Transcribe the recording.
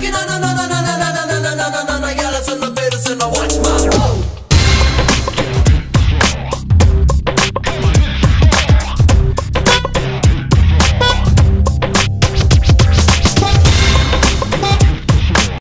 knocking on